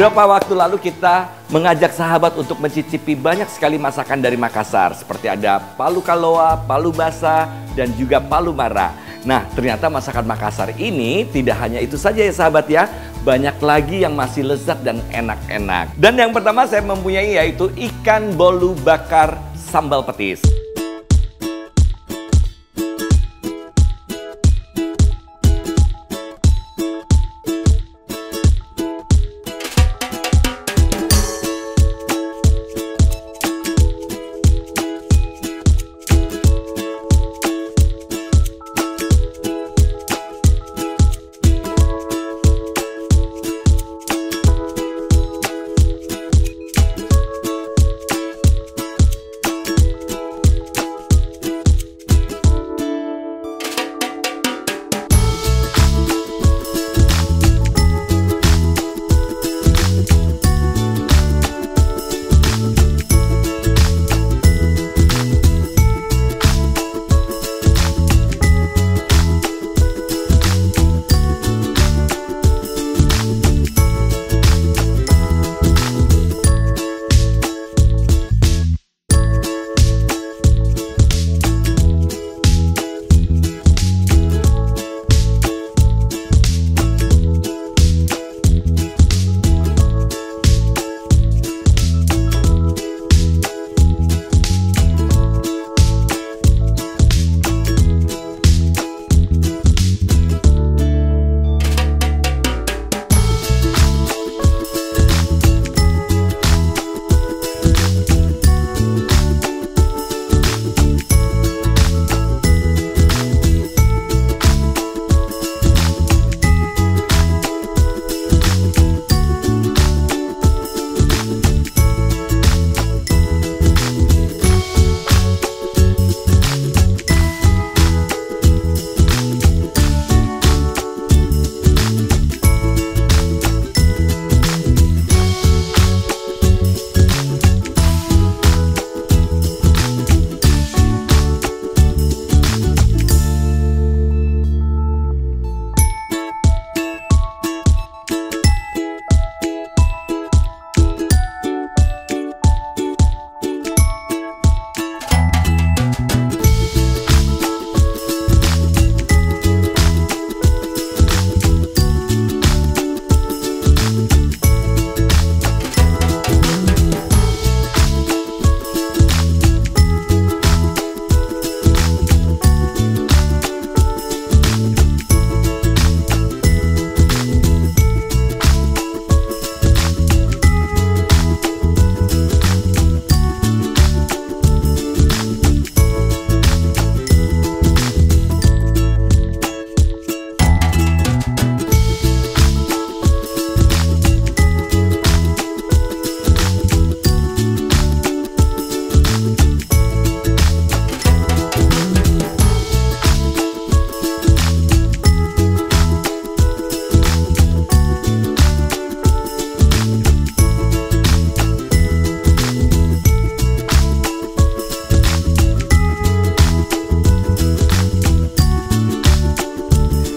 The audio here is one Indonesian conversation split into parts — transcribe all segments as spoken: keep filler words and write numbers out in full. Beberapa waktu lalu kita mengajak sahabat untuk mencicipi banyak sekali masakan dari Makassar. Seperti ada palu kaloa, palu basa, dan juga palu mara. Nah, ternyata masakan Makassar ini tidak hanya itu saja ya sahabat ya. Banyak lagi yang masih lezat dan enak-enak. Dan yang pertama saya mempunyai yaitu ikan bolu bakar sambal petis.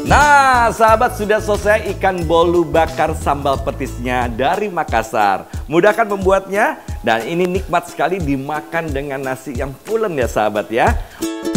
Nah, sahabat, sudah selesai ikan bolu bakar sambal petisnya dari Makassar. Mudah kan membuatnya? Dan ini nikmat sekali dimakan dengan nasi yang pulen ya sahabat ya.